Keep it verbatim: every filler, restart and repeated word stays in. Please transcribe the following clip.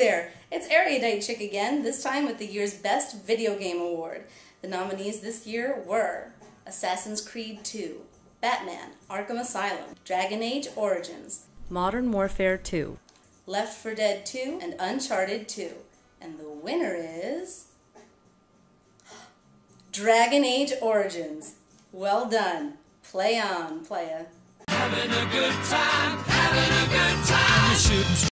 Hey there! It's Eruditechick again, this time with the year's Best Video Game Award. The nominees this year were Assassin's Creed two, Batman: Arkham Asylum, Dragon Age: Origins, Modern Warfare two, Left four Dead two, and Uncharted two. And the winner is Dragon Age: Origins. Well done. Play on, playa. Having a good time, having a good time.